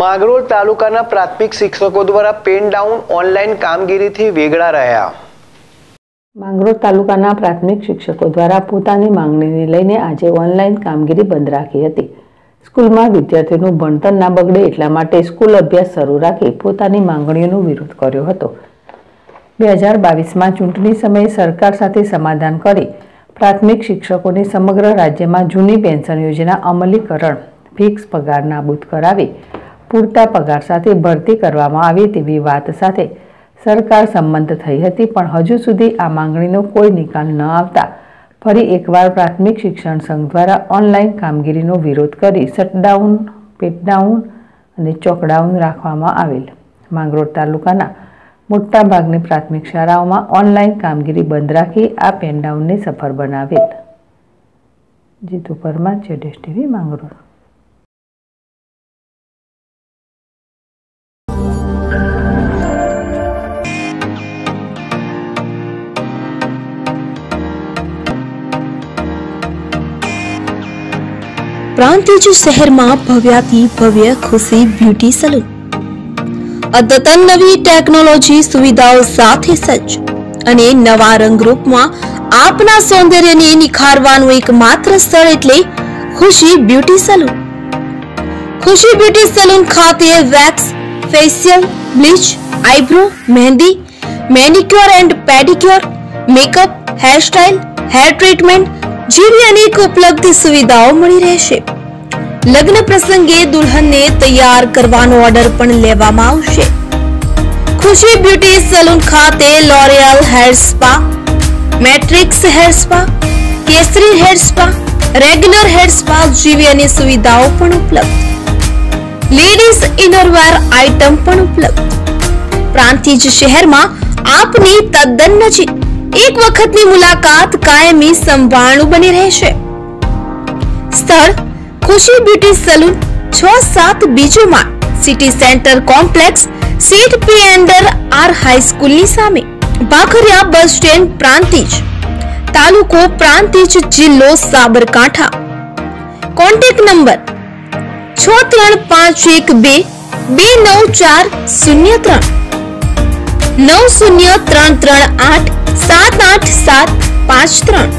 માંગરોળ તાલુકાના પ્રાથમિક શિક્ષકો દ્વારા પેન ડાઉન ઓનલાઈન કામગીરીથી વેગળા રહ્યા। માંગરોળ તાલુકાના પ્રાથમિક શિક્ષકો દ્વારા પોતાની માંગણીને લઈને આજે ઓનલાઈન કામગીરી બંધ રાખી હતી। સ્કૂલમાં વિદ્યાર્થીઓનું ભણતર ના બગડે એટલા માટે સ્કૂલ અભ્યાસ શરૂ રાખી પોતાની માંગણીઓનો વિરોધ કર્યો હતો। 2022માં ચૂંટણી સમયે સરકાર સાથે સમાધાન કરી प्राथमिक शिक्षकों ने समग्र राज्य में जूनी पेन्शन योजना अमलीकरण फिक्स पगार नाबूद करावी पूरता पगार साथे भर्ती करवामां आवे तेवी वात साथे सरकार संमत थई हती, पण हजू सुधी आ मांगणीनो कोई निकाल न आवता फरी एकवार प्राथमिक शिक्षण संघ द्वारा ऑनलाइन कामगीरीनो विरोध करी शटडाउन पेटडाउन अने चोकडाउन राखवामां आवेल। માંગરોળ तालुकाना मोटा भागनी प्राथमिक शालाओं में ऑनलाइन कामगीरी बंद राखी आ पेनडाउन ने सफल बनावेल। जीतू परमार, ZSTV માંગરોળ। प्रांतिज शहर में भव्याती भव्य खुशी ब्यूटी सलून अद्यतन नवी टेक्नोलॉजी सुविधाओं साथे सज्ज अने नवा रंगरूप में आपना सौंदर्य ने निखारवानुं एकमात्र स्थळ एटले Khushi beauty salon. Khushi beauty salon खाते wax facial bleach eyebrow mehndi manicure and pedicure makeup hair style hair treatment जेवी अनेक उपलब्ध सुविधाओं मळी रहेशे। लग्न प्रसंगे दुल्हन ने तैयार करवानो ऑर्डर पण लेवामां आवशे। खुशी ब्यूटी सलून खाते L'Oreal hair spa Matrix hair spa Kesari hair spa regular hair spa जीवी अनेक सुविधाओं पण उपलब्ध लेडीज इनरवेर आइटम पण उपलब्ध। प्रांतिज शहर में आपनी तद्दन नजीक एक वखतनी मुलाकात कायमी संभाळनु बनी रहेशे। स्थळ खुशी ब्यूटी सलून 6-7 बीजो मार्ग city centre complex Seth P अंडर आर हाई स्कूल नी सामे बाखरिया बस स्टैंड प्रांतिज तालुको प्रांतिज जिल्लो साबरकांठा। Contact number 6351229403 9033878753।